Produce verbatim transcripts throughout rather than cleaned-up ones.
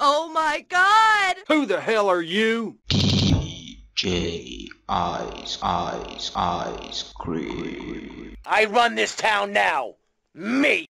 Oh my God! Who the hell are you? D J Ice, Ice, Ice Cream. I run this town now. Me!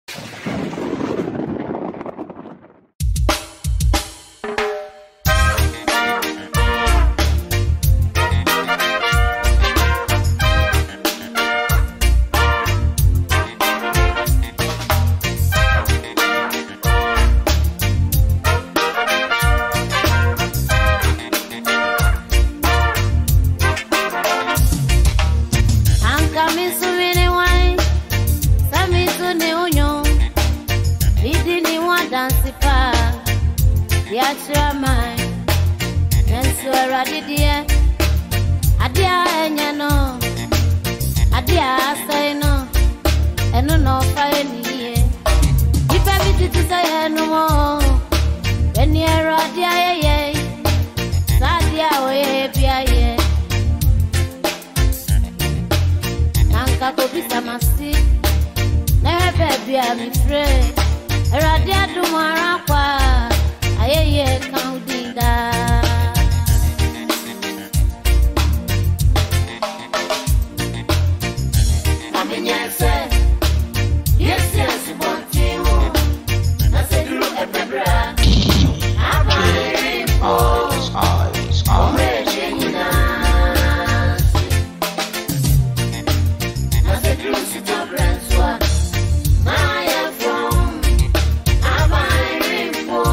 From my phone, I buy rainbow.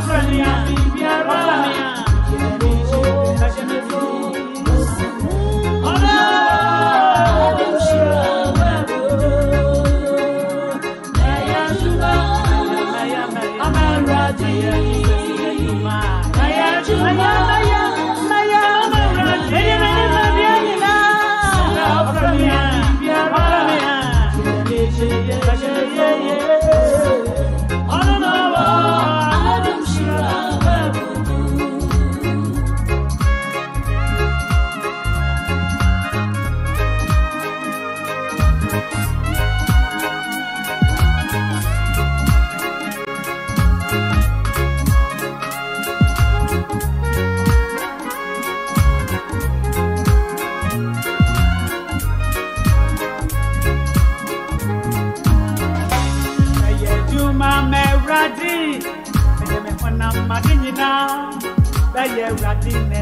Friendly, Sira, Belle Radine,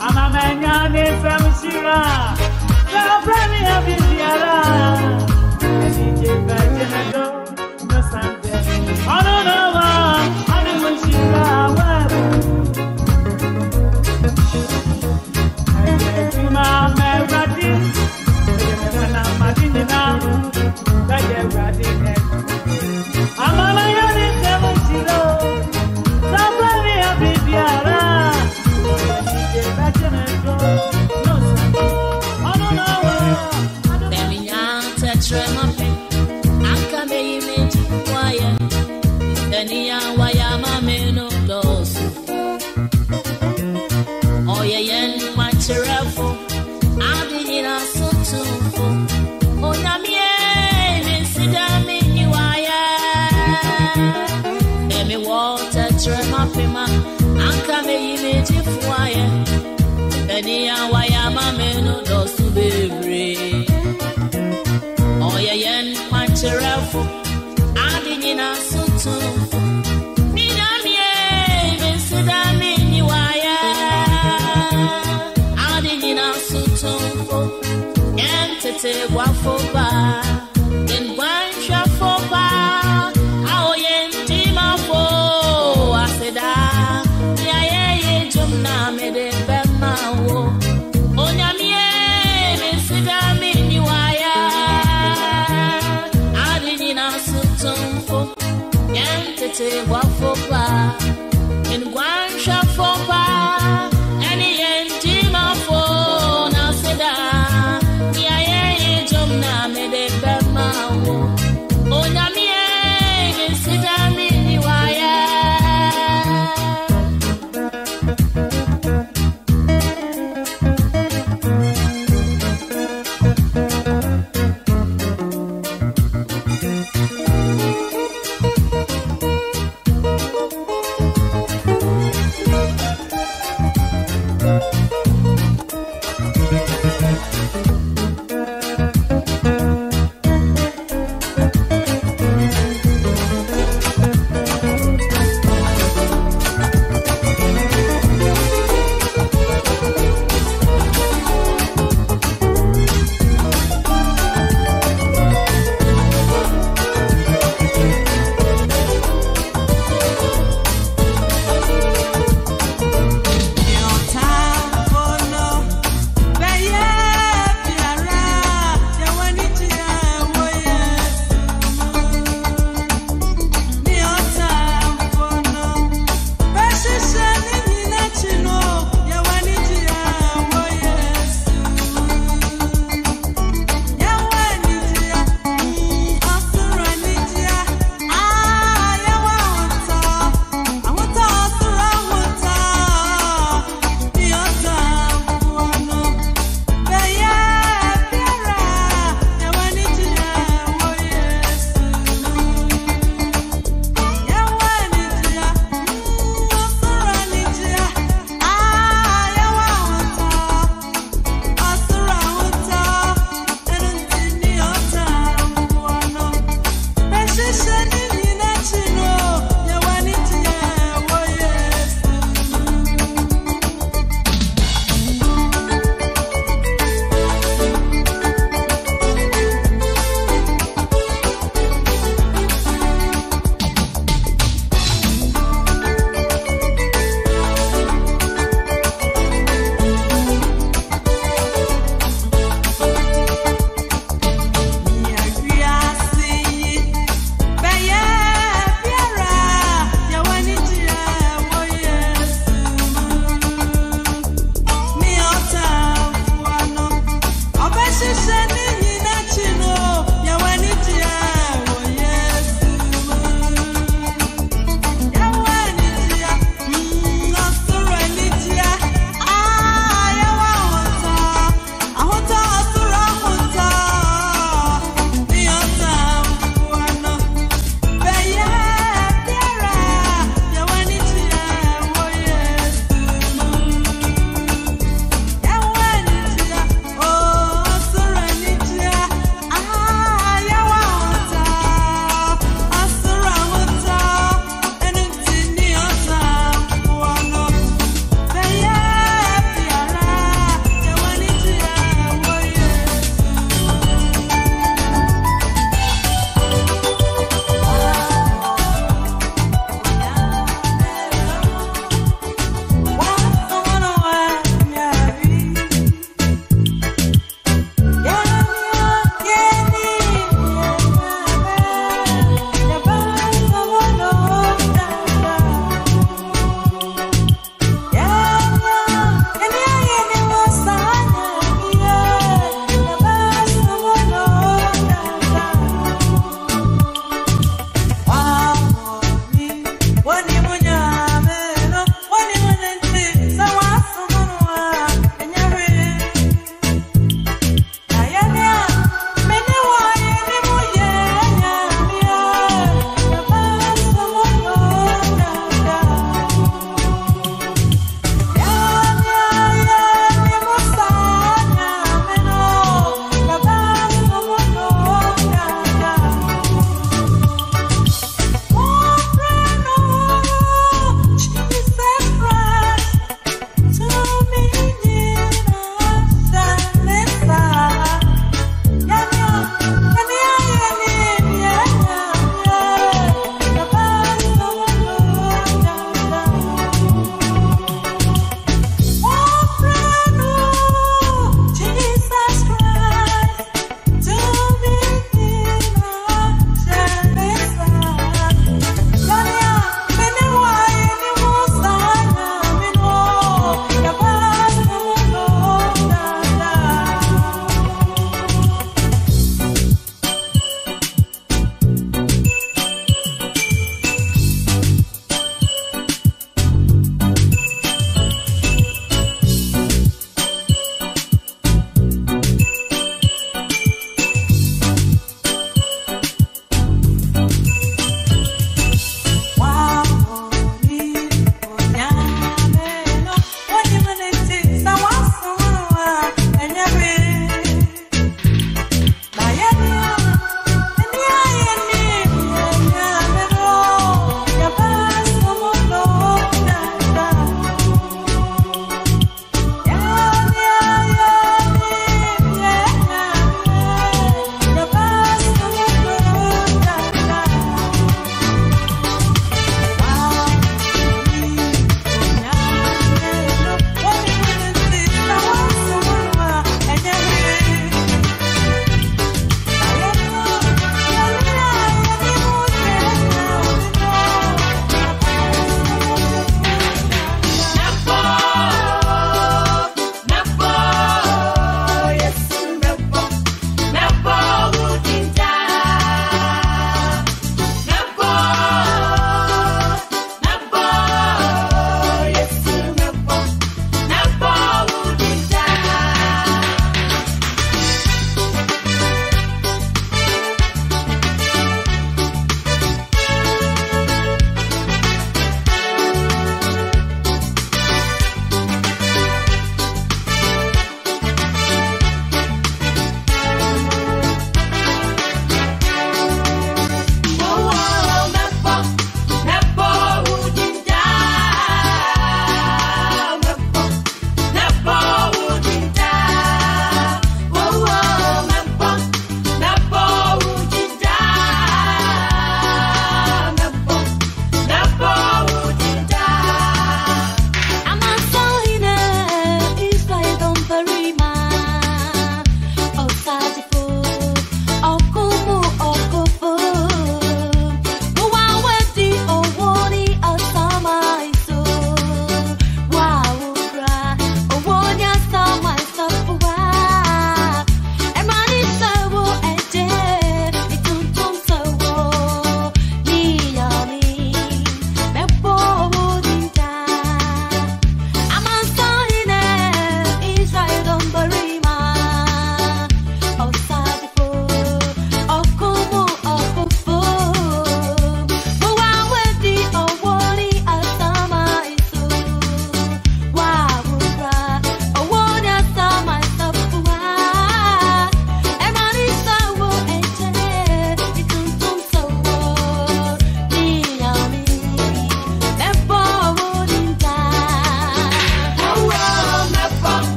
Amamania, Femme Sira, La Première Viviara, D J Benjamin, No Sunday, Honora, Honora, Sira, Belle Radine, Amamania. Thank you.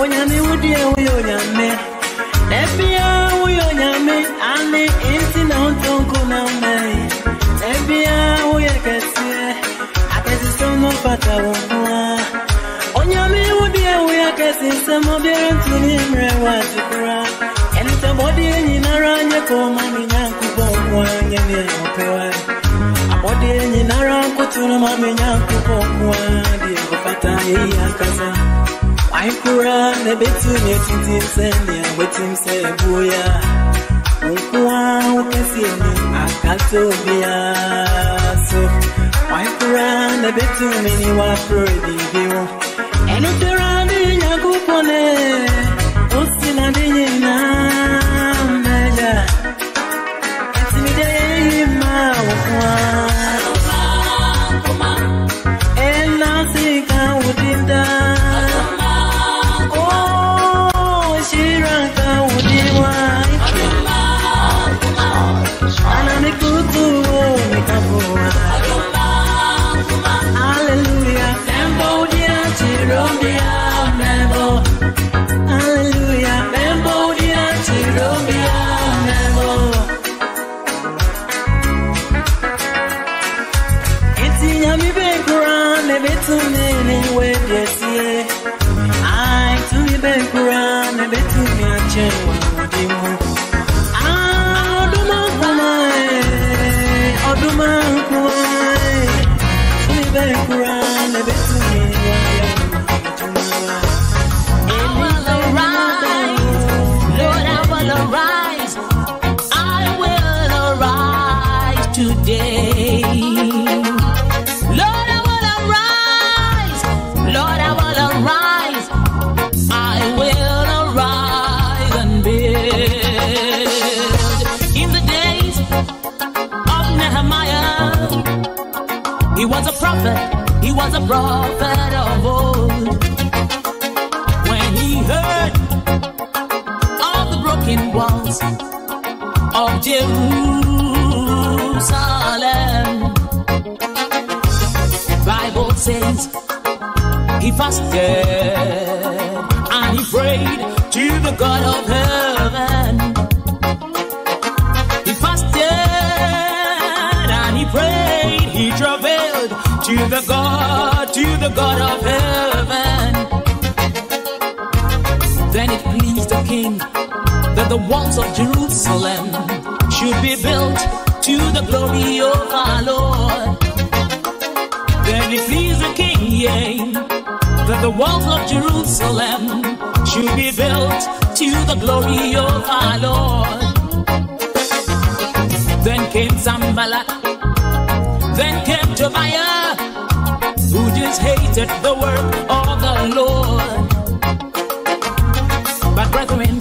Onyame wudie uyonyame Nebia uyonyame Ani inti na untonku na ume Nebia uyakese Akesi sono pata wukua Onyame wudie uyakese Samo bere ntuni mrewa chukura Enita bodi enyi naranye Koma minyanku bongwa Nyami opewa Abodi enyi naranku Tunuma minyanku bongwa Diye kupata hii akasa I cura ne betu ne tintin senya wetim se buya Ukwa ukasi ni akato bia so I cura ne betu ni wa prodi biwo Eno terani nyakupone osina dinyina meja Etimide ma ukwa He was a prophet of old. When he heard of the broken walls of Jerusalem, the Bible says he fasted and he prayed to the God of heaven. He fasted and he prayed. He travailed to the God, to the God of heaven. Then it pleased the king that the walls of Jerusalem should be built to the glory of our Lord. Then it pleased the king, yea, that the walls of Jerusalem should be built to the glory of our Lord. Then came Sanballat. Then came Tobiah, who just hated the work of the Lord. But brethren,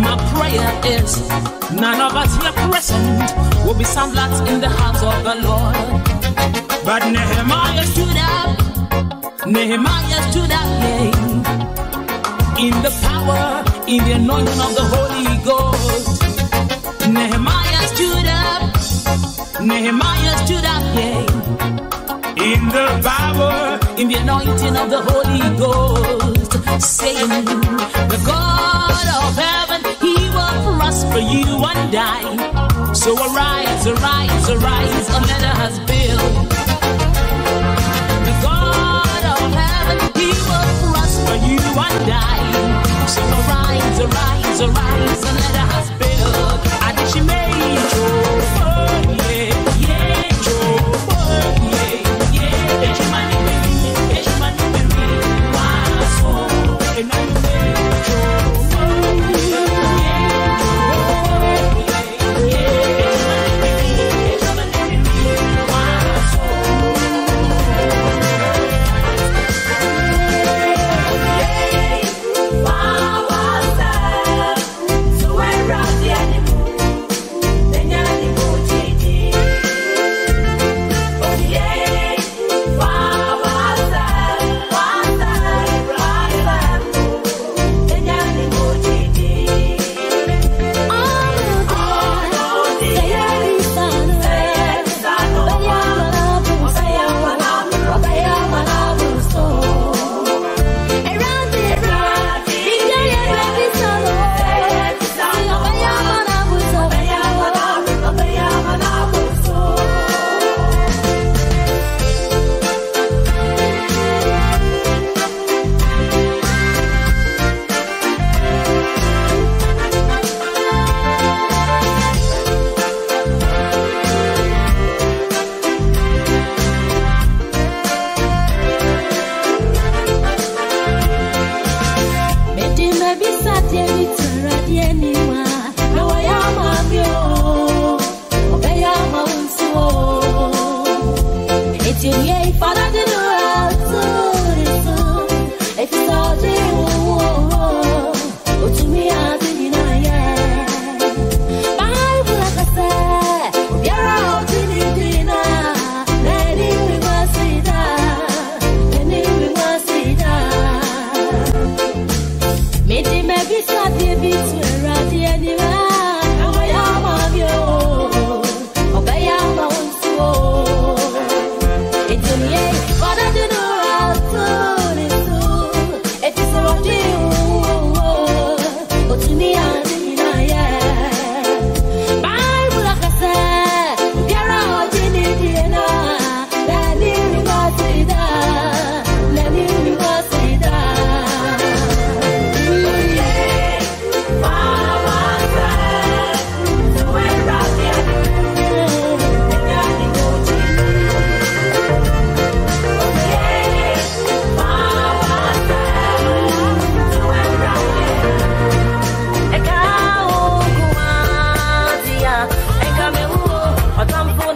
my prayer is none of us here present will be Sanballat in the house of the Lord. But Nehemiah stood up, Nehemiah stood up, yea, in the power, in the anointing of the Holy Ghost. Nehemiah stood up. Nehemiah stood up, yeah, in the power, in the anointing of the Holy Ghost, saying, the God of heaven, he will prosper you and die. So arise, arise, arise, and let us build. The God of heaven, he will prosper you and die. So arise, arise, arise, and let us build. Adishimei. We're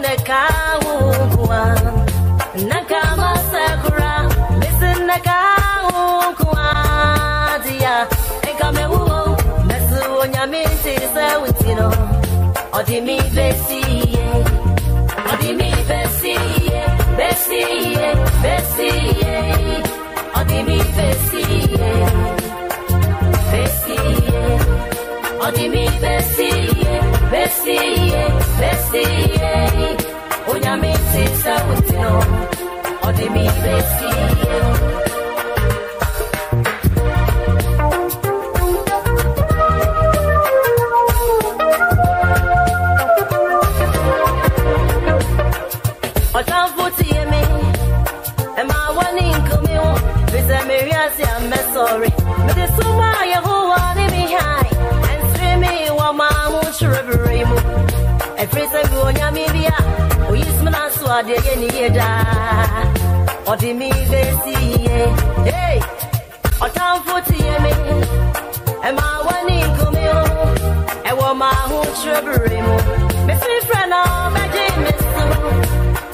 da kawuwa na kama sakura bisin na kawuwa dia e kame uwo nasu onyame sisa witino odimi besiye odimi besiye besiye besiye odimi besiye besiye odimi besiye besiye besiye onyame sisa witino odimi besiye. Sorry, but it's so why you hold me high and stream me while my mood shrubbery mood. Every single one, you may be a we use my last word, you can hear that. Or the me, baby, hey, or town for T M A, and my one in Kumio, and while my mood shrubbery mood. Miss me, friend, I'm a James.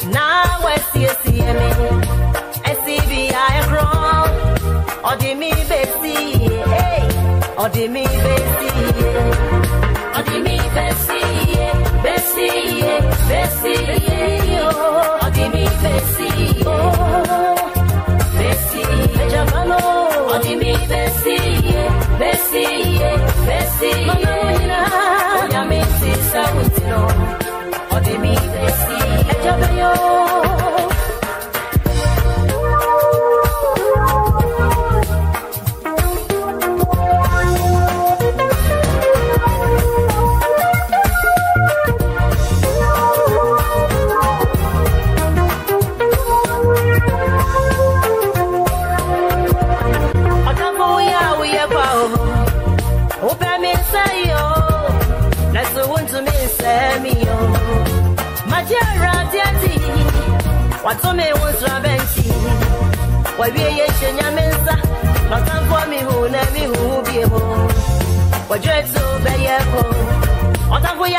Now I see a C M A, and C B I across. Odimi besiye, hey. Odimi besiye, odimi besiye, besiye, besiye, oh. Odimi besiye, besiye, bejamano. Odimi besiye, besiye, besiye, manina. Odimi sisa utino, odimi besiye, ejabeyo. What's me was Ravenchi? Why be a Chenamesa? Not for me who let me who be home. What dreads of Bayeco? What are we?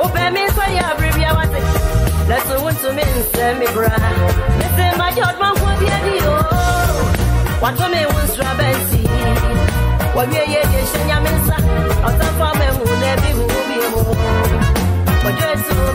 Open me for your abbreviation. That's the one to me, Sammy Bra. Listen, my job, my boy, what me was Ravenchi? Why be a Chenamesa? Not for me who let me who be home. What dreads of Bayeco?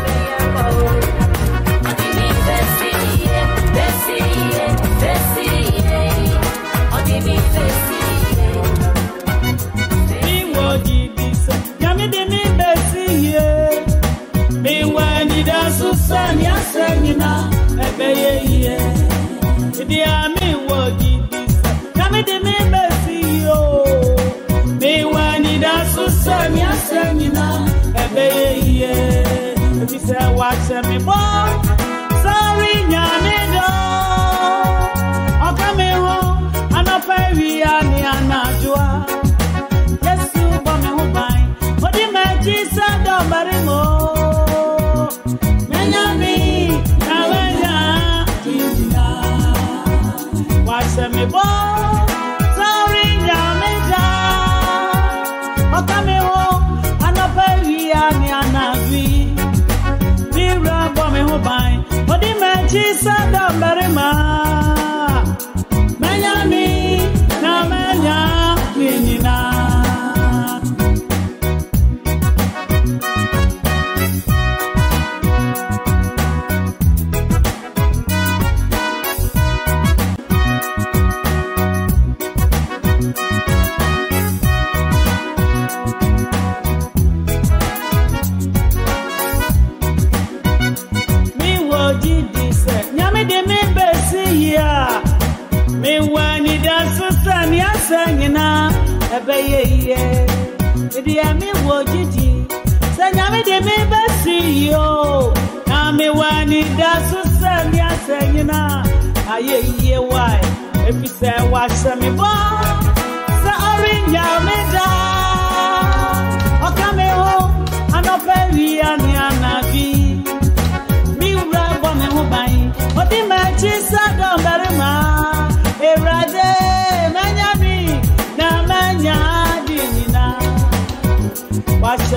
Watch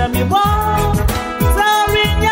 me, boy. Sorry,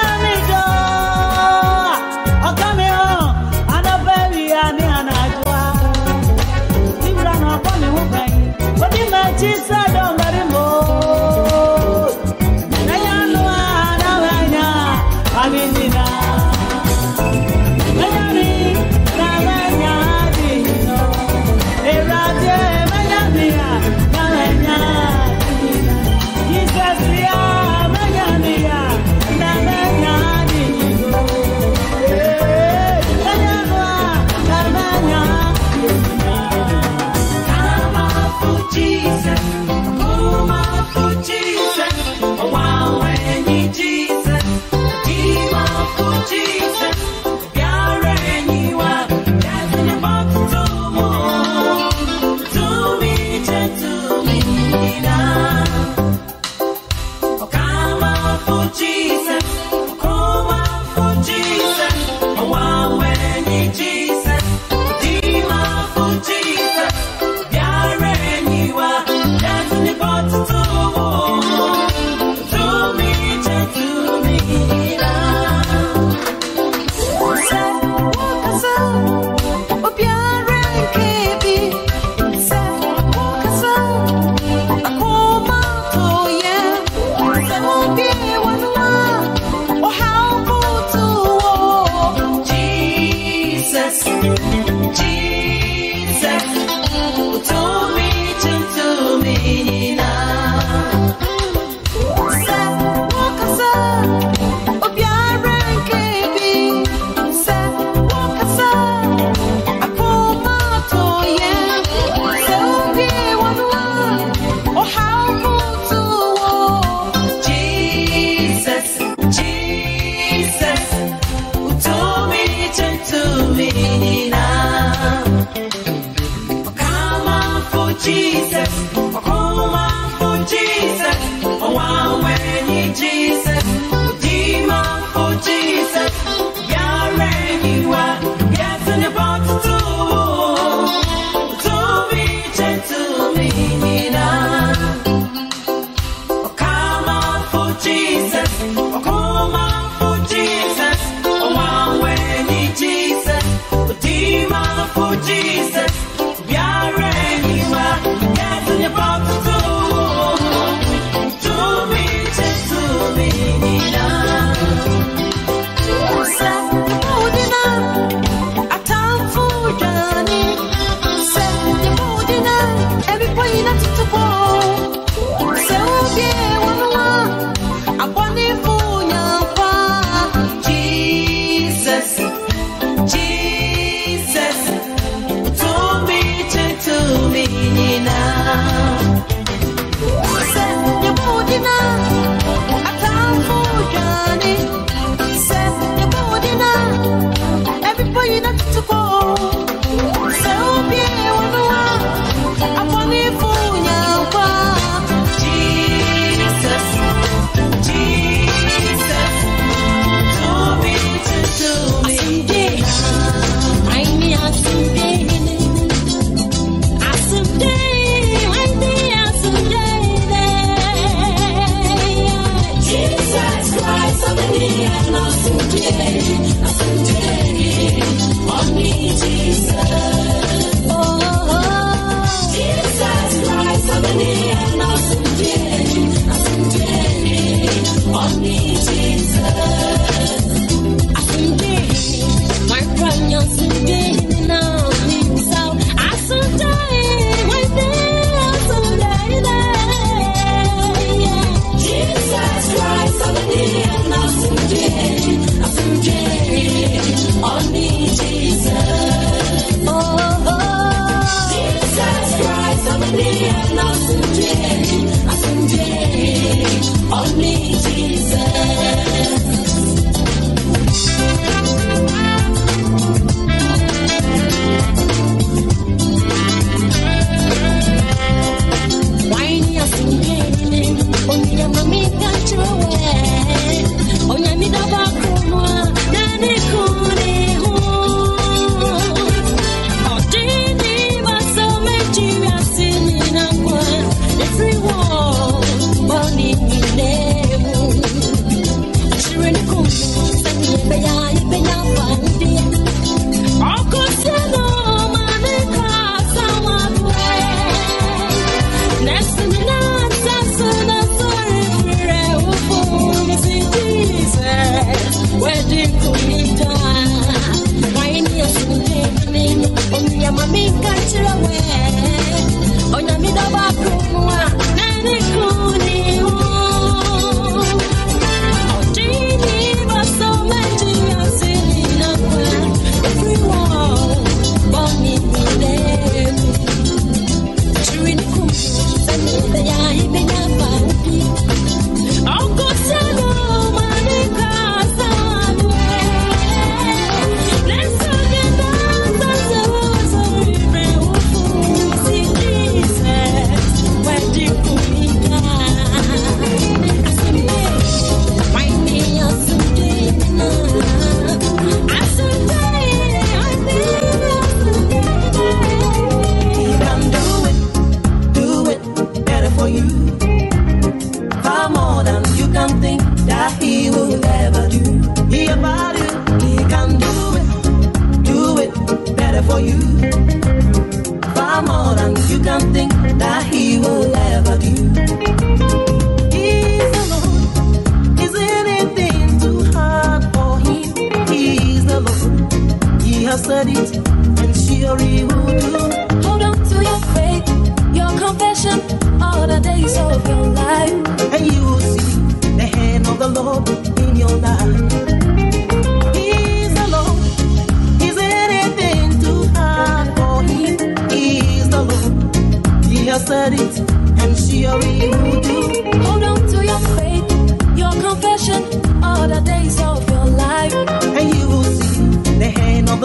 Jesus, oh come on for Jesus, oh wow when you Jesus, oh demon for Jesus, you're anywhere, yes and you're about to do, to be gentle menina, oh come on for Jesus, oh come on for Jesus, oh wow when you Jesus, oh demon for Jesus.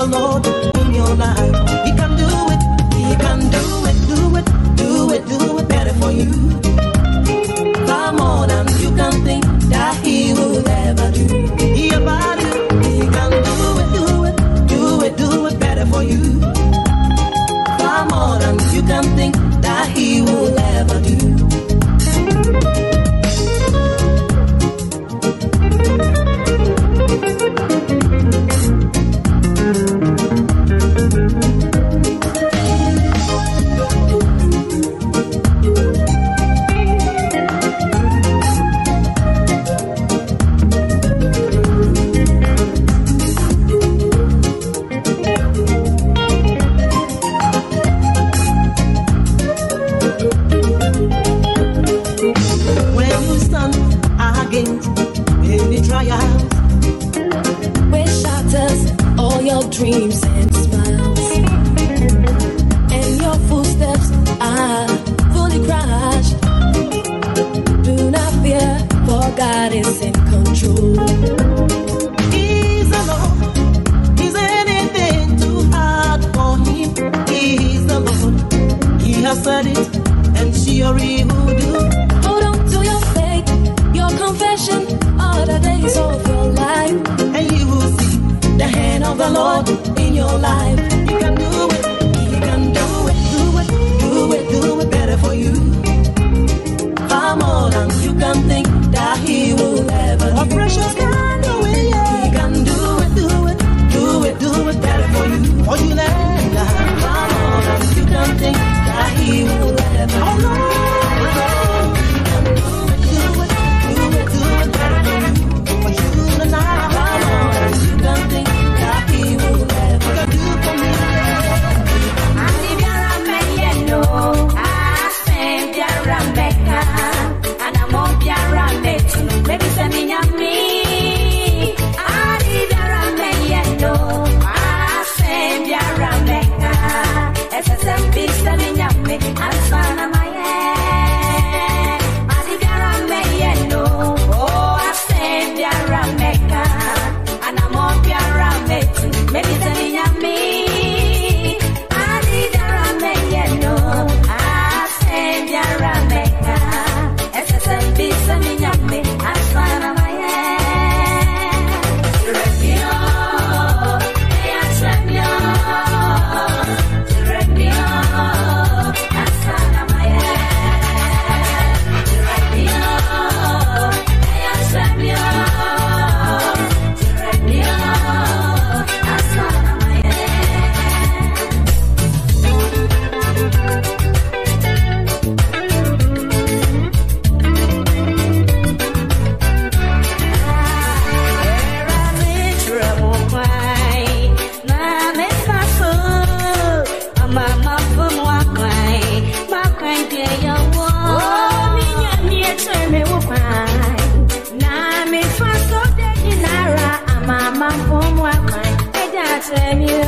Lord in your life, He can do it, He can do it, do it, do dreams and smiles, and your footsteps are fully crushed. Do not fear, for God is in control. Said it, and she already would do. Hold on to your faith, your confession, all the days of your life, and you will see the hand of the Lord in your life. You can do it, you can do it, do it, do it, do it better for you. Far more than you can think that He will ever do. A precious kind of way, yeah. He can do it, do it, do it, do it better for you. For you never, far more than you can think. He will ever. Oh no, he can do it, do it, do it, do it better than you. For you and I, I know you can think that He will ever do for me. Andibiara meyeno, asenbiara meka, anamobiara metu, maybe seminyami. Andibiara meyeno, asenbiara meka, esesembi semi. Asana maye, madigara meyeno, oh asembia rameka, anamopia rametu, mebizani nyami. Madigara meyeno, asembia rameka, esesembi sani nyami. Asana maye. Thank you.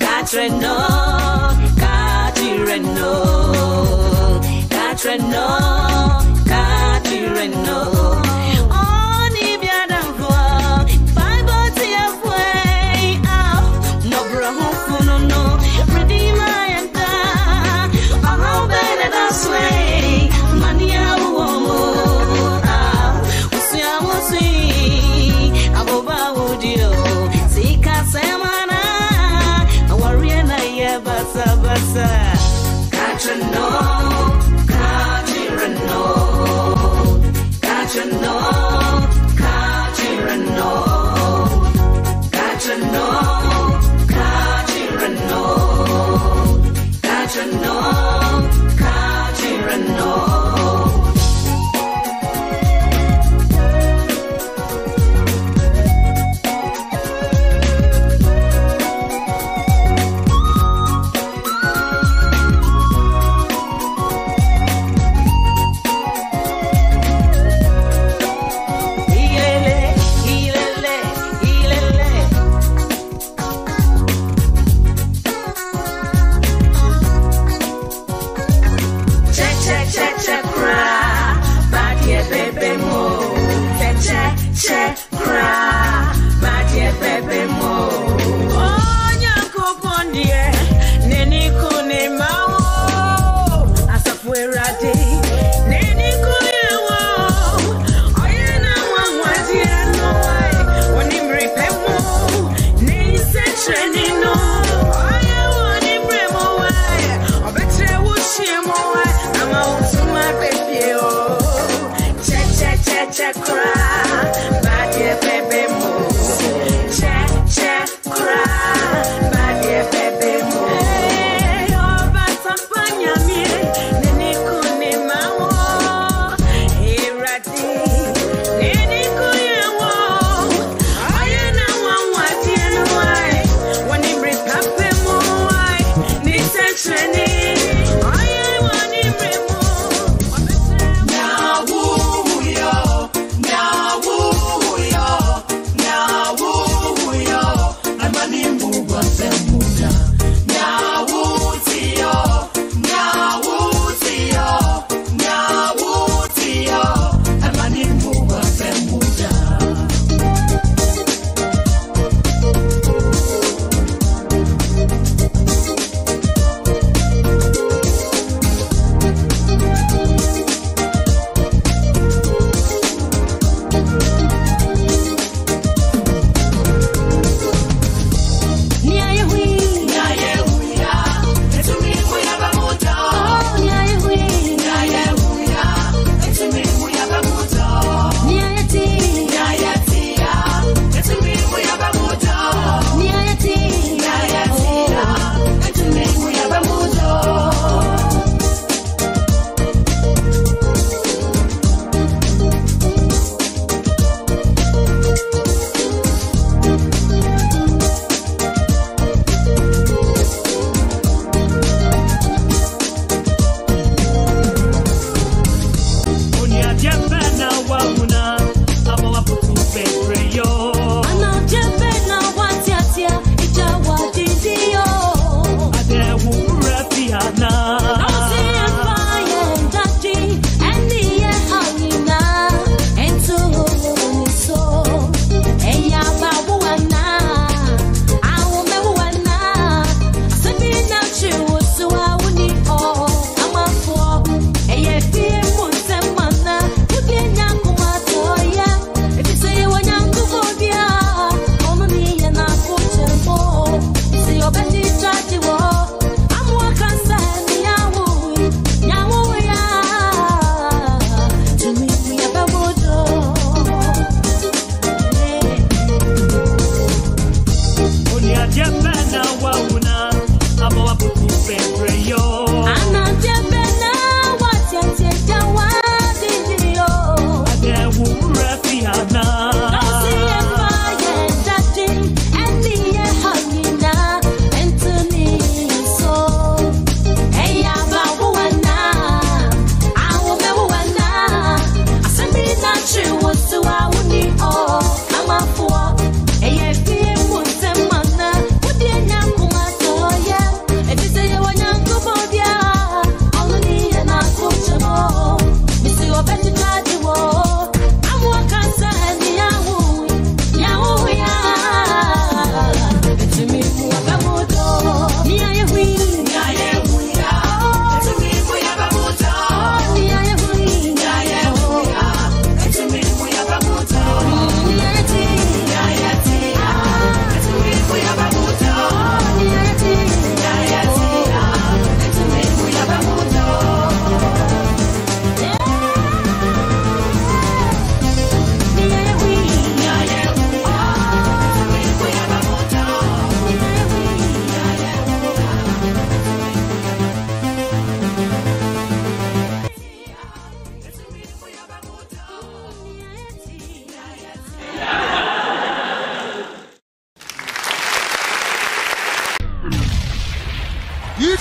Katrino, Katrino, Katrino.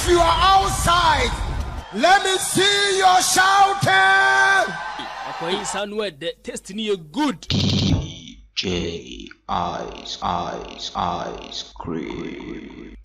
If you are outside, let me see your shouting. D J Ice, Ice, Ice Cream.